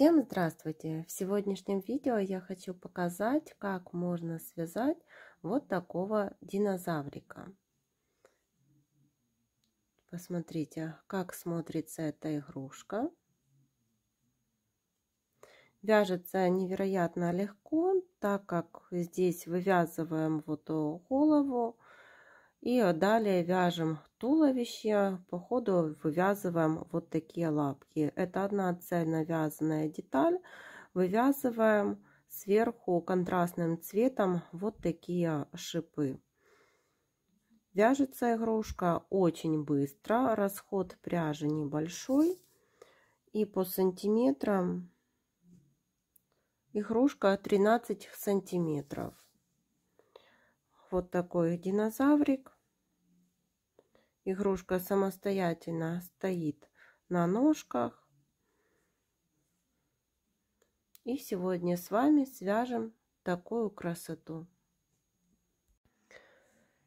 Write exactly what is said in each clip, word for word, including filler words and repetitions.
Всем здравствуйте! В сегодняшнем видео я хочу показать, как можно связать вот такого динозаврика. Посмотрите, как смотрится эта игрушка. Вяжется невероятно легко, так как здесь вывязываем вот голову и далее вяжем туловище, по ходу вывязываем вот такие лапки. Это одна цельно вязаная деталь. Вывязываем сверху контрастным цветом вот такие шипы. Вяжется игрушка очень быстро, расход пряжи небольшой, и по сантиметрам игрушка тринадцать сантиметров. Вот такой динозаврик. Игрушка самостоятельно стоит на ножках. И сегодня с вами свяжем такую красоту.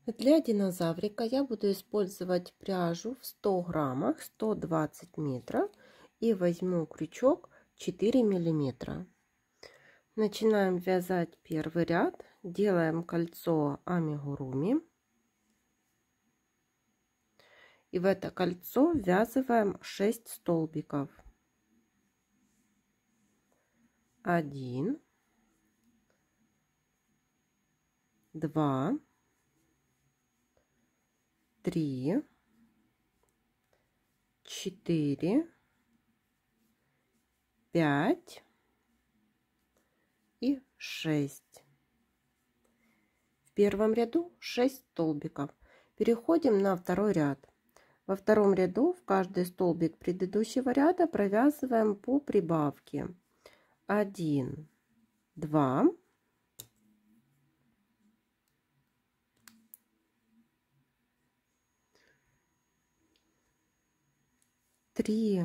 Для динозаврика я буду использовать пряжу в ста граммах, сто двадцать метров, и возьму крючок четыре миллиметра. Начинаем вязать первый ряд. Делаем кольцо амигуруми и в это кольцо ввязываем шесть столбиков. один, два, три, четыре, пять и шесть. В первом ряду шесть столбиков. Переходим на второй ряд. Во втором ряду в каждый столбик предыдущего ряда провязываем по прибавке. один, два, три,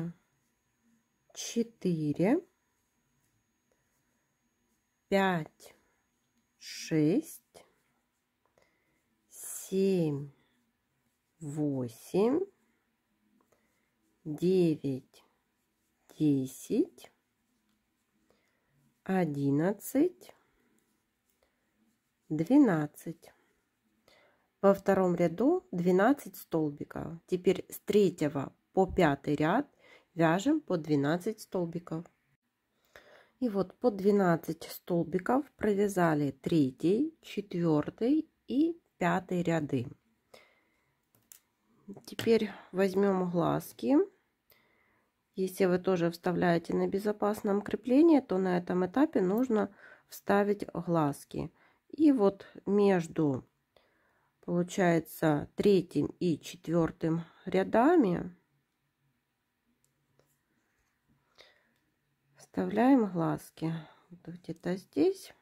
четыре, пять, шесть, семь, восемь, девять, десять, одиннадцать, двенадцать. Во втором ряду двенадцать столбиков. Теперь с третьего по пятый ряд вяжем по двенадцать столбиков. И вот по двенадцать столбиков провязали третий, четвертый и пятый ряды. Теперь возьмем глазки. Если вы тоже вставляете на безопасном креплении, то на этом этапе нужно вставить глазки. И вот между, получается, третьим и четвертым рядами вставляем глазки где-то здесь.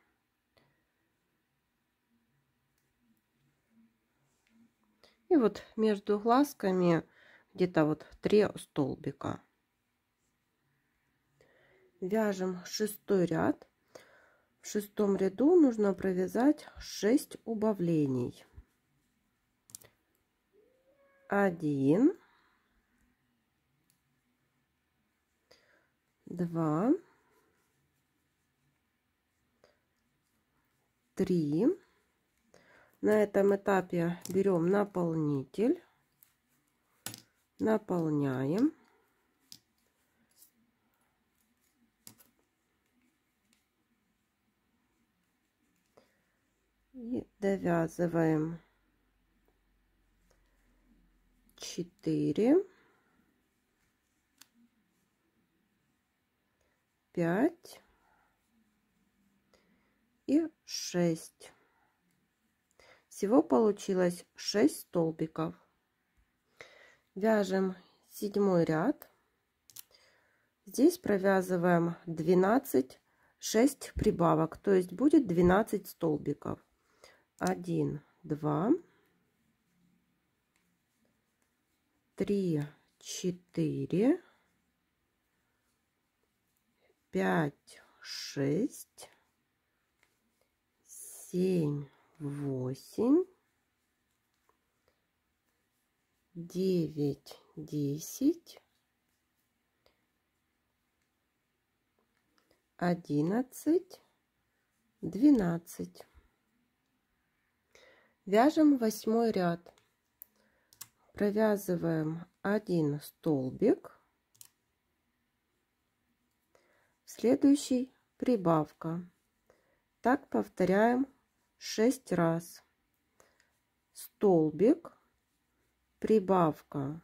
И вот между глазками где-то вот три столбика. Вяжем шестой ряд. В шестом ряду нужно провязать шесть убавлений. Один. Два, три. На этом этапе берем наполнитель, наполняем и довязываем четыре. пять и шесть. Всего получилось шесть столбиков. Вяжем седьмой ряд. Здесь провязываем двенадцать, шесть прибавок, то есть будет двенадцать столбиков. один, два, три, четыре, пять, шесть, семь, восемь, девять, десять, одиннадцать, двенадцать. Вяжем восьмой ряд. Провязываем один столбик, в следующий прибавка. Так повторяем шесть раз. Столбик, прибавка,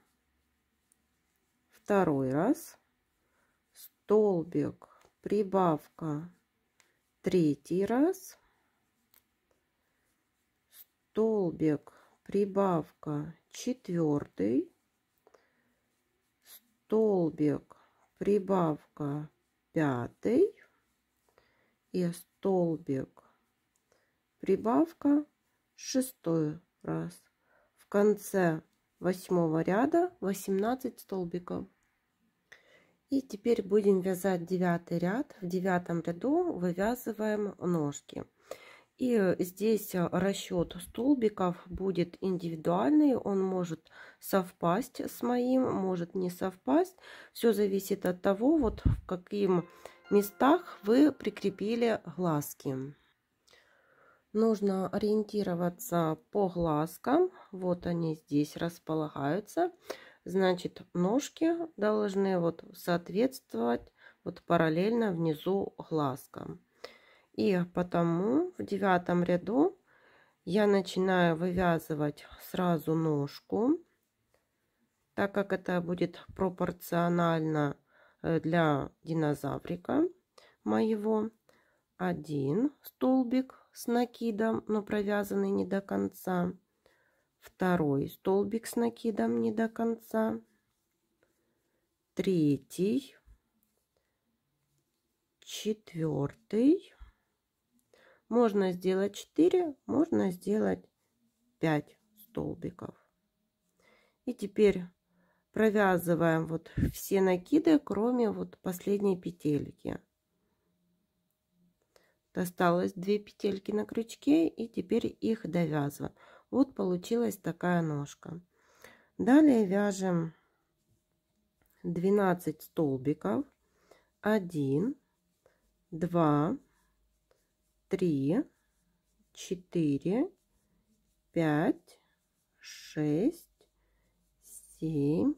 второй раз, столбик, прибавка, третий раз, столбик, прибавка, четвертый, столбик, прибавка, пятый и столбик, прибавка, шестой раз. В конце восьмого ряда восемнадцать столбиков. И теперь будем вязать девятый ряд. В девятом ряду вывязываем ножки. И здесь расчет столбиков будет индивидуальный. Он может совпасть с моим, может не совпасть. Все зависит от того, вот в каких местах вы прикрепили глазки. Нужно ориентироваться по глазкам. Вот они здесь располагаются. Значит, ножки должны вот соответствовать вот параллельно внизу глазкам. И потому в девятом ряду я начинаю вывязывать сразу ножку, так как это будет пропорционально для динозаврика моего. Один столбик с накидом, но провязанный не до конца, второй столбик с накидом не до конца, третий, четвертый. Можно сделать четыре, можно сделать пять столбиков. И теперь провязываем вот все накиды, кроме вот последней петельки. Осталось две петельки на крючке, и теперь их довязываем. Вот получилась такая ножка. Далее вяжем двенадцать столбиков. один, два, три, четыре, пять, шесть, семь,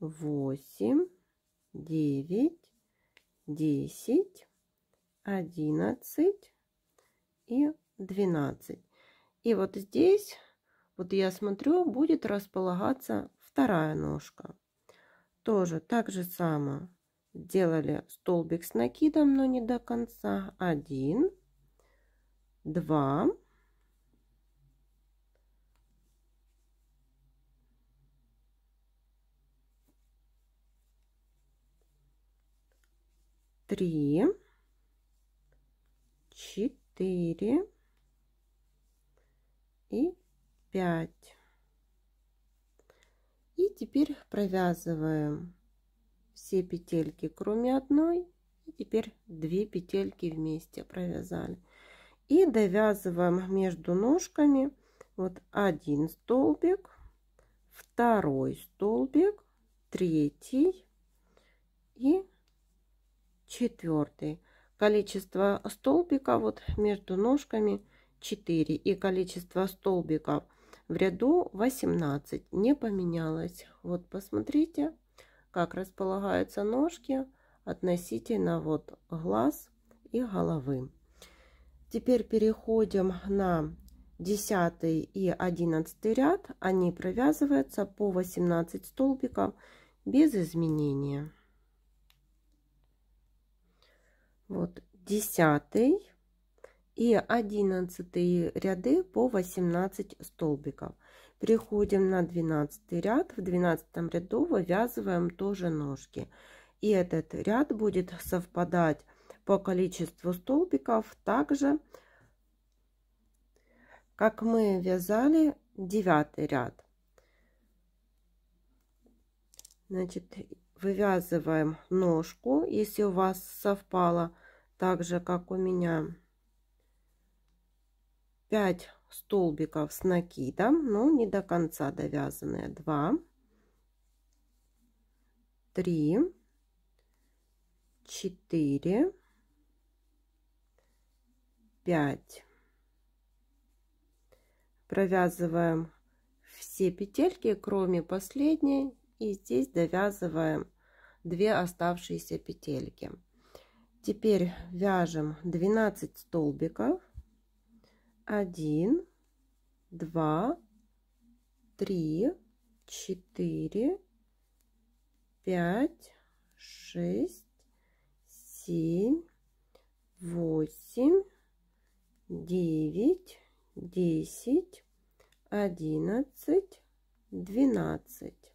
восемь, девять, десять, одиннадцать и двенадцать. И вот здесь, вот я смотрю, будет располагаться вторая ножка. Тоже так же само делали столбик с накидом, но не до конца. один, два, три, четыре и пять. И теперь провязываем все петельки, кроме одной. И теперь две петельки вместе провязали. И довязываем между ножками вот один столбик, второй столбик, третий и четвертый. Количество столбиков вот между ножками четыре, и количество столбиков в ряду восемнадцать, не поменялось. Вот посмотрите, как располагаются ножки относительно вот глаз и головы. Теперь переходим на десятый и одиннадцатый ряд. Они провязываются по восемнадцать столбиков без изменения. Вот десятый и одиннадцатый ряды по восемнадцать столбиков. Переходим на двенадцатый ряд. В двенадцатом ряду вывязываем тоже ножки. И этот ряд будет совпадать по количеству столбиков также, как мы вязали девятый ряд. Значит, вывязываем ножку, если у вас совпало так же, как у меня, пять столбиков с накидом, но не до конца довязанные. два, три, четыре, пять. Провязываем все петельки, кроме последней, и здесь довязываем две оставшиеся петельки. Теперь вяжем двенадцать столбиков. один, два, три, четыре, пять, шесть, семь, восемь, девять, десять, одиннадцать, двенадцать.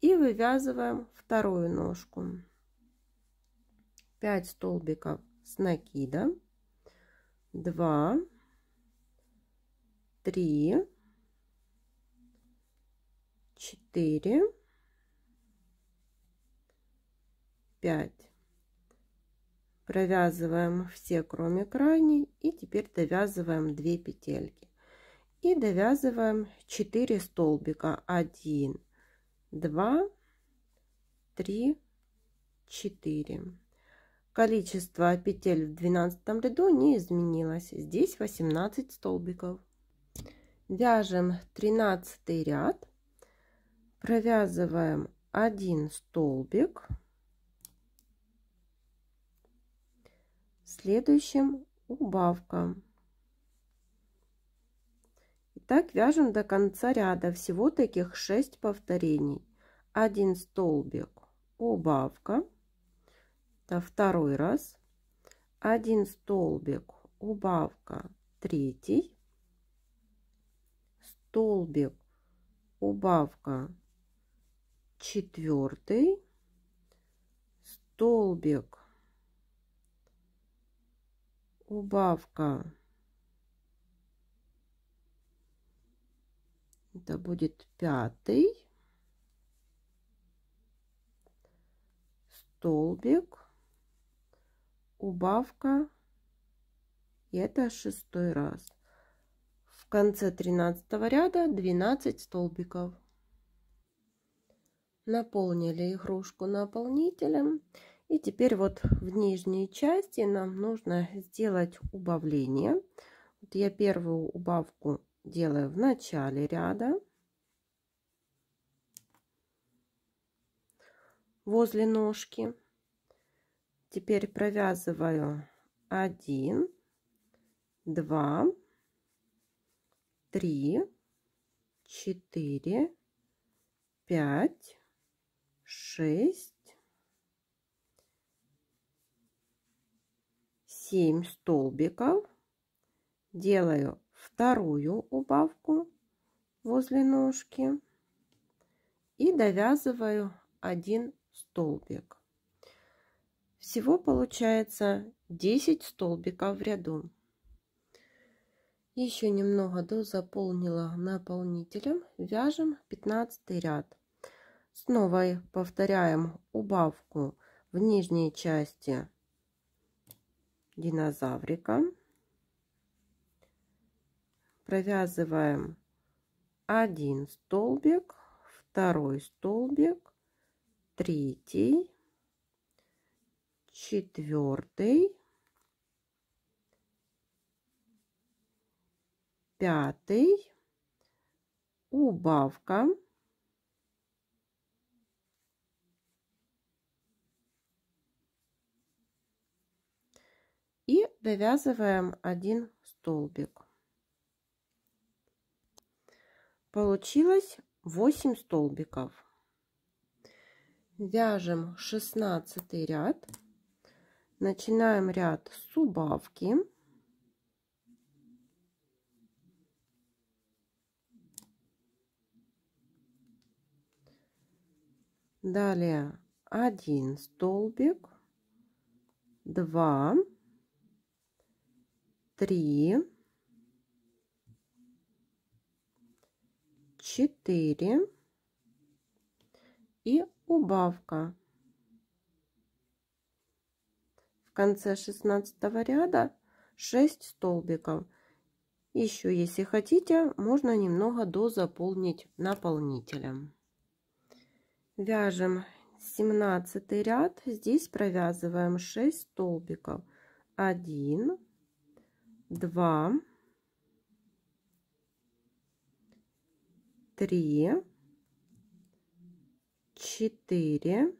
И вывязываем вторую ножку. пять столбиков с накидом. два, три, четыре, пять. Провязываем все, кроме крайней, и теперь довязываем две петельки. И довязываем четыре столбика. один, два, три, четыре. Количество петель в двенадцатом ряду не изменилось. Здесь восемнадцать столбиков. Вяжем тринадцатый ряд. Провязываем один столбик. В следующем убавка. И так вяжем до конца ряда. Всего таких шесть повторений. один столбик, убавка. Это второй раз. один столбик, убавка, третий. Столбик, убавка, четвертый. Столбик, убавка, это будет пятый. Столбик, убавка, и это шестой раз. В конце тринадцатого ряда двенадцать столбиков. Наполнили игрушку наполнителем, и теперь вот в нижней части нам нужно сделать убавление. Вот я первую убавку делаю в начале ряда, возле ножки. Теперь провязываю один, два, три, четыре, пять, шесть, семь столбиков. Делаю вторую убавку возле ножки и довязываю один столбик. Всего получается десять столбиков в ряду. Еще немного дозаполнила наполнителем. Вяжем пятнадцатый ряд. Снова повторяем убавку в нижней части динозаврика. Провязываем один столбик, второй столбик, третий, четвертый, пятый, убавка, и довязываем один столбик. Получилось восемь столбиков. Вяжем шестнадцатый ряд. Начинаем ряд с убавки. Далее один столбик, два, три, четыре и убавка. В конце шестнадцатого ряда шесть столбиков. Еще, если хотите, можно немного дозаполнить наполнителем. Вяжем семнадцатый ряд. Здесь провязываем шесть столбиков. один, два, три, четыре,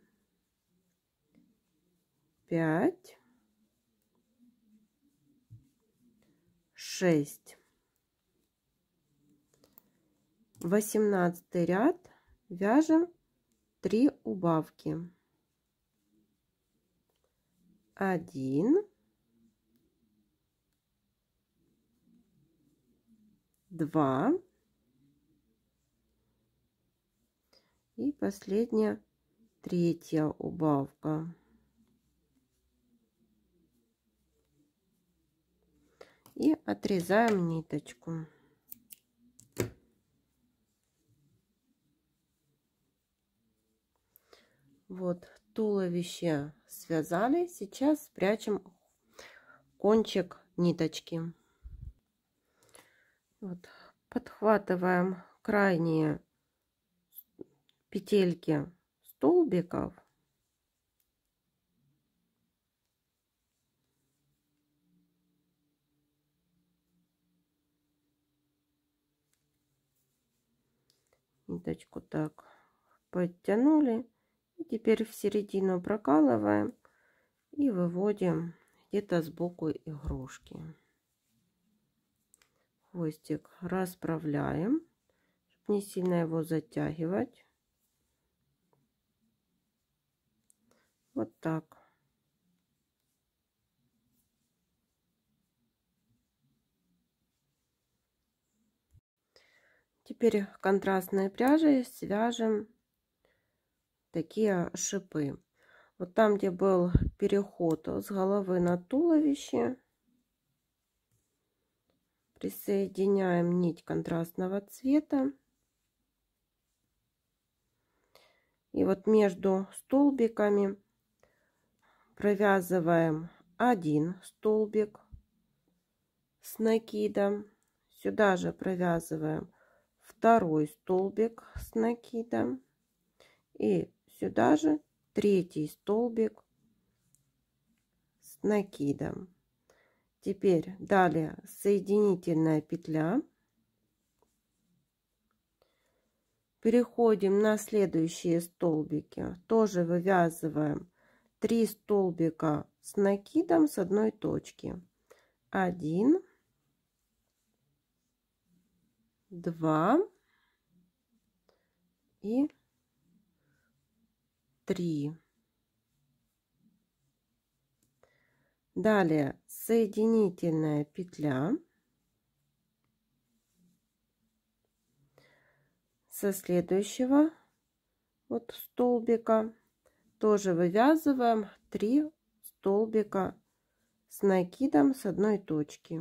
пять, шесть. Восемнадцатый ряд вяжем три убавки. Один, два. И последняя третья убавка. И отрезаем ниточку. Вот туловище связали. Сейчас спрячем кончик ниточки. Вот, подхватываем крайние петельки столбиков . Ниточку так подтянули, и теперь в середину прокалываем и выводим где-то сбоку игрушки. Хвостик расправляем, чтобы не сильно его затягивать. Вот так. Теперь контрастной пряжей свяжем такие шипы. Вот там, где был переход с головы на туловище, присоединяем нить контрастного цвета. И вот между столбиками провязываем один столбик с накидом, сюда же провязываем второй столбик с накидом и сюда же третий столбик с накидом. Теперь далее соединительная петля, переходим на следующие столбики, тоже вывязываем три столбика с накидом с одной точки. Один, два и три. Далее соединительная петля со следующего вот столбика. Тоже вывязываем три столбика с накидом с одной точки.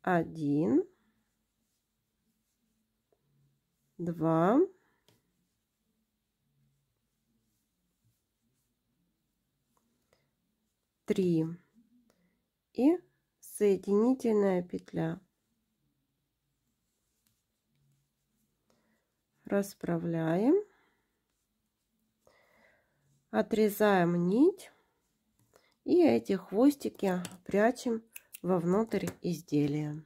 один, два, три и соединительная петля. Расправляем. Отрезаем нить и эти хвостики прячем вовнутрь изделия.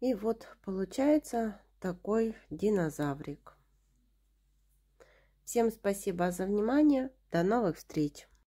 И вот получается такой динозаврик. Всем спасибо за внимание. До новых встреч!